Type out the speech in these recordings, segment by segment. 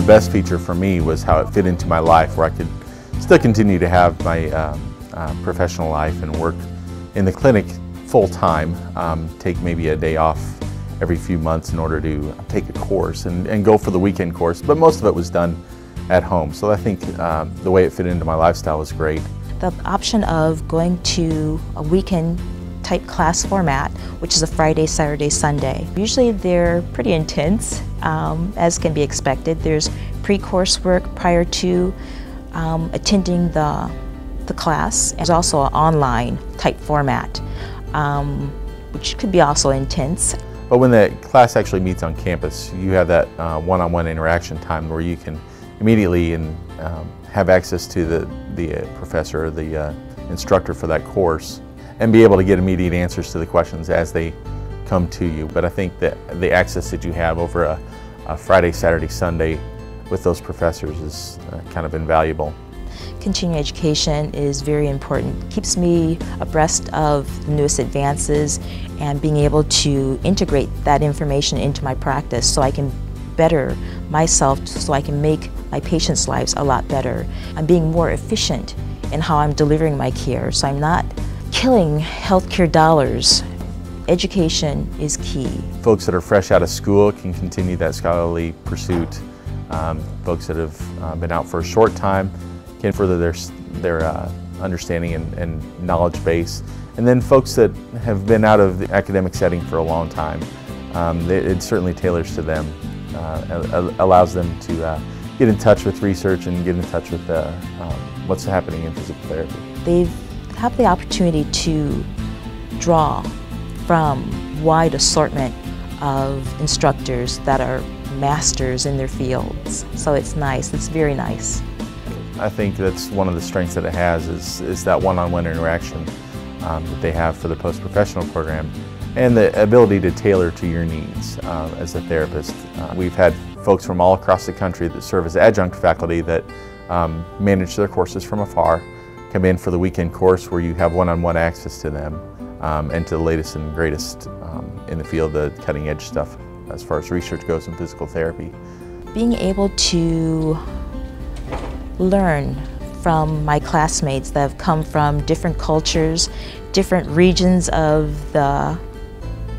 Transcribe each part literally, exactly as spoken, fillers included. the best feature for me was how it fit into my life, where I could still continue to have my um, uh, professional life and work in the clinic full-time, um, take maybe a day off every few months in order to take a course and, and go for the weekend course, but most of it was done at home. So I think uh, the way it fit into my lifestyle was great. The option of going to a weekend type class format, which is a Friday, Saturday, Sunday. Usually they're pretty intense, um, as can be expected. There's pre-course work prior to um, attending the, the class. There's also an online type format, um, which could be also intense. But when the class actually meets on campus, you have that uh, one-on-one interaction time where you can immediately and um, have access to the, the professor or the uh, instructor for that course, and be able to get immediate answers to the questions as they come to you. But I think that the access that you have over a, a Friday, Saturday, Sunday with those professors is uh, kind of invaluable. Continuing education is very important. It keeps me abreast of the newest advances and being able to integrate that information into my practice so I can better myself, so I can make my patients' lives a lot better. I'm being more efficient in how I'm delivering my care, so I'm not killing healthcare dollars. Education is key. Folks that are fresh out of school can continue that scholarly pursuit. Um, folks that have uh, been out for a short time can further their, their uh, understanding and, and knowledge base. And then folks that have been out of the academic setting for a long time, um, they, it certainly tailors to them, uh, allows them to uh, get in touch with research and get in touch with uh, um, what's happening in physical therapy. They've have the opportunity to draw from a wide assortment of instructors that are masters in their fields. So it's nice, it's very nice. I think that's one of the strengths that it has is, is that one-on-one interaction um, that they have for the post-professional program, and the ability to tailor to your needs uh, as a therapist. Uh, we've had folks from all across the country that serve as adjunct faculty that um, manage their courses from afar, come in for the weekend course where you have one-on-one access to them um, and to the latest and greatest um, in the field, the cutting-edge stuff as far as research goes in physical therapy. Being able to learn from my classmates that have come from different cultures, different regions of the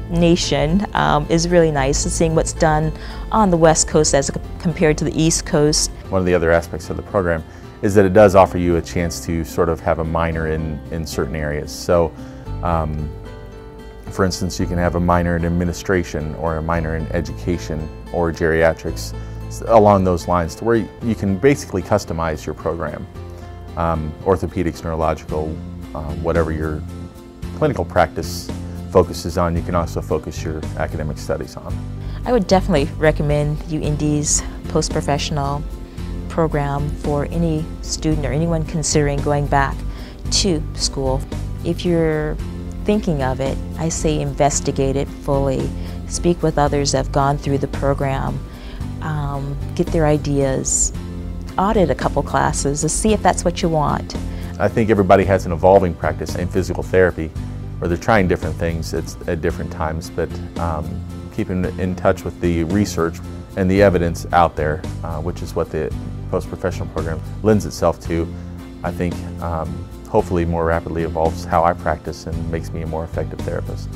nation um, is really nice, and seeing what's done on the West Coast as compared to the East Coast. One of the other aspects of the program is that it does offer you a chance to sort of have a minor in, in certain areas. So, um, for instance, you can have a minor in administration or a minor in education or geriatrics, along those lines, to where you can basically customize your program. Um, orthopedics, neurological, uh, whatever your clinical practice focuses on, you can also focus your academic studies on. I would definitely recommend U I N D's post-professional program for any student or anyone considering going back to school. If you're thinking of it, I say investigate it fully. Speak with others that have gone through the program, um, get their ideas, audit a couple classes to see if that's what you want. I think everybody has an evolving practice in physical therapy where they're trying different things at different times, but um, keeping in touch with the research and the evidence out there, uh, which is what the post-professional program lends itself to, I think um, hopefully more rapidly evolves how I practice and makes me a more effective therapist.